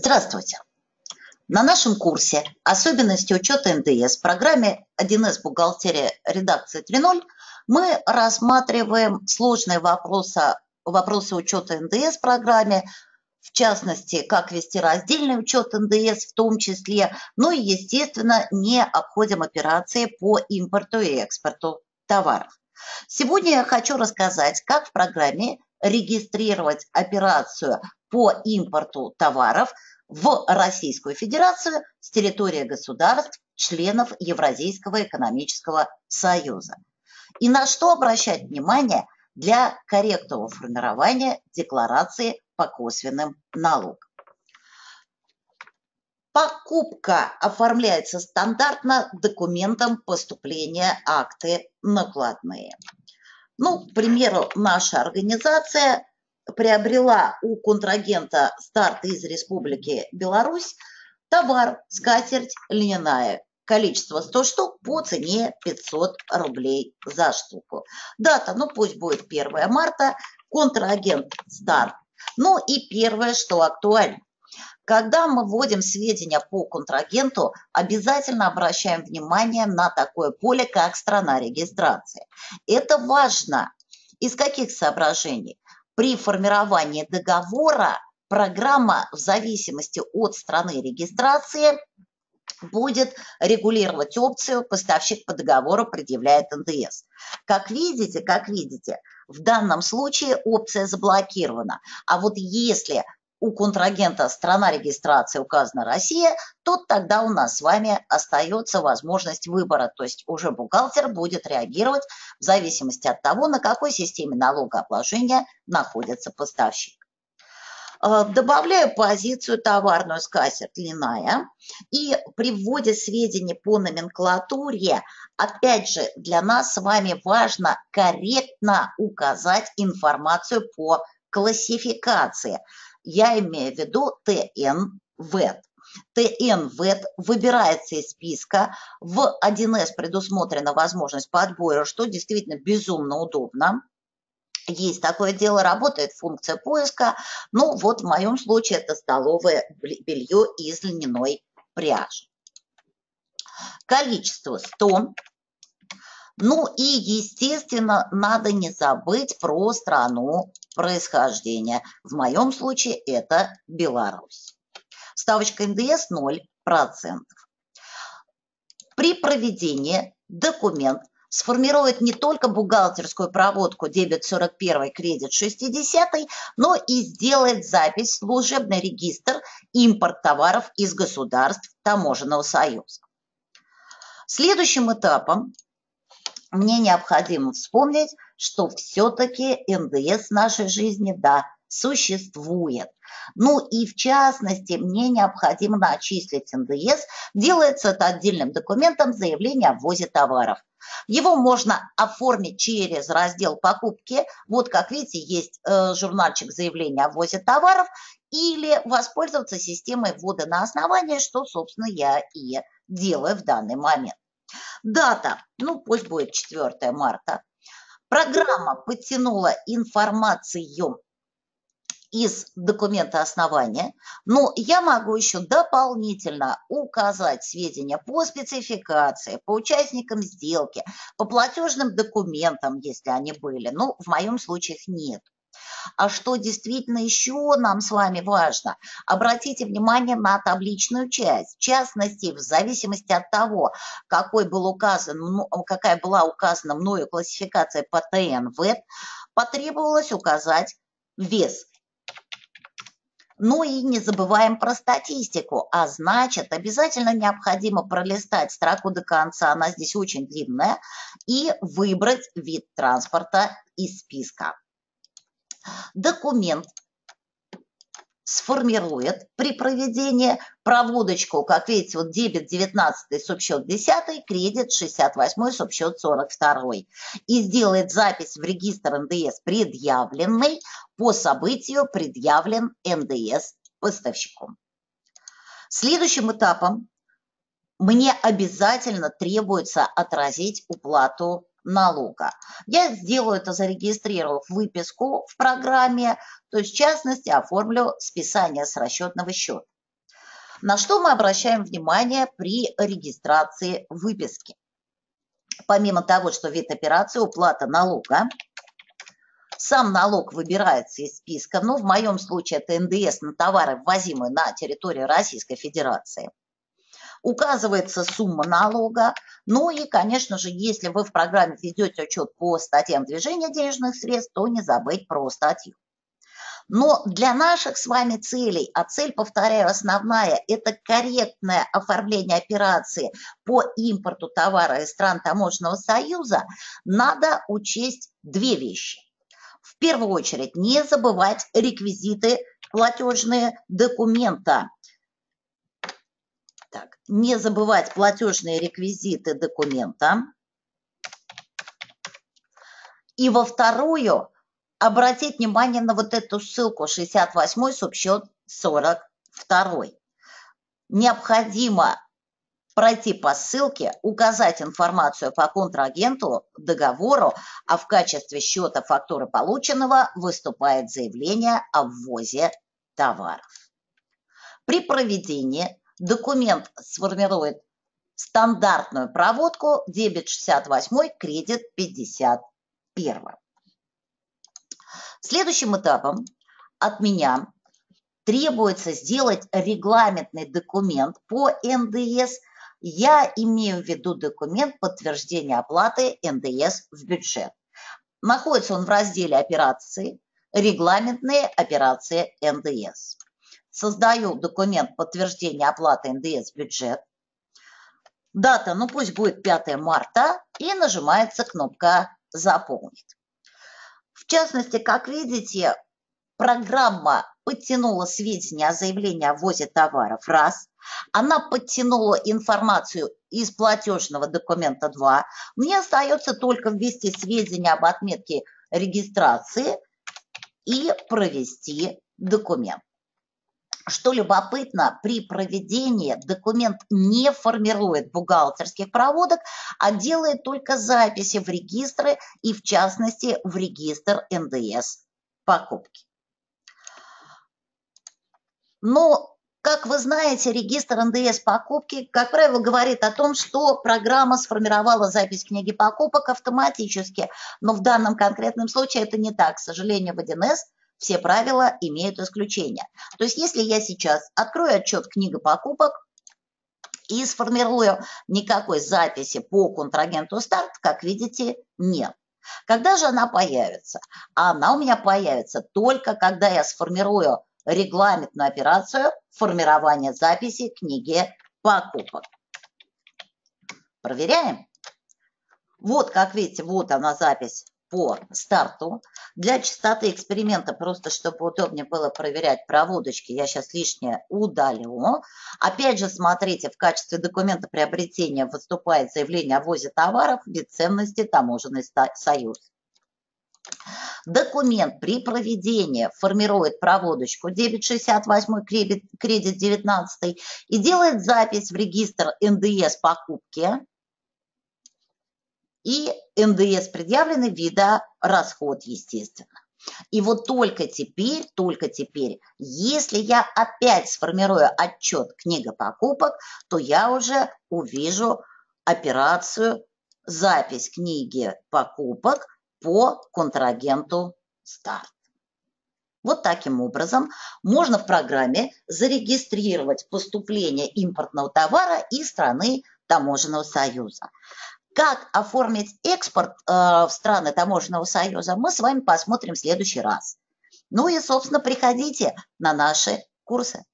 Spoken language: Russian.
Здравствуйте! На нашем курсе «Особенности учета НДС» в программе 1С Бухгалтерия редакции 3.0 мы рассматриваем сложные вопросы учета НДС в программе, в частности, как вести раздельный учет НДС в том числе, ну и, естественно, не обходим операции по импорту и экспорту товаров. Сегодня я хочу рассказать, как в программе регистрировать операцию по импорту товаров в Российскую Федерацию с территории государств, членов Евразийского экономического союза. И на что обращать внимание для корректного формирования декларации по косвенным налогам. Покупка оформляется стандартно документом поступления акты накладные. Ну, к примеру, наша организация приобрела у контрагента «Старт» из Республики Беларусь товар «Скатерть льняная». Количество 100 штук по цене 500 рублей за штуку. Дата, ну пусть будет 1 марта, контрагент «Старт». Ну и первое, что актуально. Когда мы вводим сведения по контрагенту, обязательно обращаем внимание на такое поле, как страна регистрации. Это важно. Из каких соображений? При формировании договора программа в зависимости от страны регистрации будет регулировать опцию «Поставщик по договору предъявляет НДС». Как видите, в данном случае опция заблокирована. А вот если у контрагента страна регистрации указана Россия, то тогда у нас с вами остается возможность выбора. То есть уже бухгалтер будет реагировать в зависимости от того, на какой системе налогообложения находится поставщик. Добавляю позицию товарную «Скатерть льняная» и при вводе сведений по номенклатуре, опять же, для нас с вами важно корректно указать информацию по классификации. Я имею в виду ТН ВЭД. ТН ВЭД выбирается из списка. В 1С предусмотрена возможность подбора, что действительно безумно удобно. Есть такое дело, работает функция поиска. Ну вот в моем случае это столовое белье из льняной пряжи. Количество 100. Ну и, естественно, надо не забыть про страну происхождения. В моем случае это Беларусь. Ставочка НДС 0%. При проведении документ сформирует не только бухгалтерскую проводку дебет 41, кредит 60, но и сделает запись в служебный регистр импорт товаров из государств Таможенного союза. Следующим этапом мне необходимо вспомнить, что все-таки НДС в нашей жизни, да, существует. Ну и в частности, мне необходимо начислить НДС. Делается это отдельным документом заявления о ввозе товаров. Его можно оформить через раздел покупки. Вот, как видите, есть журнальчик заявления о ввозе товаров. Или воспользоваться системой ввода на основании, что, собственно, я и делаю в данный момент. Дата, ну пусть будет 4 марта. Программа подтянула информацию из документа основания, но я могу еще дополнительно указать сведения по спецификации, по участникам сделки, по платежным документам, если они были, но в моем случае их нет. А что действительно еще нам с вами важно? Обратите внимание на табличную часть. В частности, в зависимости от того, какая была указана мною классификация по ТН-ВЭД, потребовалось указать вес. Ну и не забываем про статистику, а значит, обязательно необходимо пролистать строку до конца, она здесь очень длинная, и выбрать вид транспорта из списка. Документ сформирует при проведении проводочку, как видите, вот дебет 19 субсчет 10, кредит 68 субсчет 42 и сделает запись в регистр НДС предъявленный, по событию предъявлен НДС поставщику. Следующим этапом мне обязательно требуется отразить уплату налога. Я сделаю это, зарегистрировав выписку в программе, то есть в частности оформлю списание с расчетного счета. На что мы обращаем внимание при регистрации выписки? Помимо того, что вид операции, уплата налога, сам налог выбирается из списка, но в моем случае это НДС на товары, ввозимые на территории Российской Федерации. Указывается сумма налога, ну и, конечно же, если вы в программе ведете учет по статьям движения денежных средств, то не забыть про статью. Но для наших с вами целей, а цель, повторяю, основная, это корректное оформление операции по импорту товара из стран Таможенного союза, надо учесть две вещи. В первую очередь, не забывать реквизиты платежные документа. Так, не забывать платежные реквизиты документа. И во вторую, обратить внимание на вот эту ссылку 68 субсчет 42. Необходимо пройти по ссылке, указать информацию по контрагенту, договору, а в качестве счета фактуры полученного выступает заявление о ввозе товаров. При проведении документ сформирует стандартную проводку дебет 68, кредит 51. Следующим этапом от меня требуется сделать регламентный документ по НДС. Я имею в виду документ подтверждения оплаты НДС в бюджет. Находится он в разделе «Операции», «Регламентные операции НДС». Создаю документ подтверждения оплаты НДС в бюджет. Дата, ну пусть будет 5 марта, и нажимается кнопка «Заполнить». В частности, как видите, программа подтянула сведения о заявлении о ввозе товаров – раз. Она подтянула информацию из платежного документа – два. Мне остается только ввести сведения об отметке регистрации и провести документ. Что любопытно, при проведении документ не формирует бухгалтерских проводок, а делает только записи в регистры и, в частности, в регистр НДС покупки. Но, как вы знаете, регистр НДС покупки, как правило, говорит о том, что программа сформировала запись книги покупок автоматически, но в данном конкретном случае это не так. К сожалению, в 1С все правила имеют исключение. То есть если я сейчас открою отчет «Книга покупок» и сформирую, никакой записи по контрагенту «Старт», как видите, нет. Когда же она появится? А она у меня появится только когда я сформирую регламентную операцию формирования записи «Книги покупок». Проверяем. Вот, как видите, вот она запись по старту. Для частоты эксперимента, просто чтобы удобнее было проверять проводочки, я сейчас лишнее удалю. Опять же, смотрите, в качестве документа приобретения выступает заявление о ввозе товаров без ценности Таможенный союз. Документ при проведении формирует проводочку дебет 68, кредит 19 и делает запись в регистр НДС покупки и НДС предъявленный вида расход, естественно. И вот только теперь, если я опять сформирую отчет «Книга покупок», то я уже увижу операцию «Запись книги покупок» по контрагенту «Старт». Вот таким образом можно в программе зарегистрировать поступление импортного товара из страны Таможенного союза. Как оформить экспорт в страны Таможенного союза, мы с вами посмотрим в следующий раз. Ну и, собственно, приходите на наши курсы.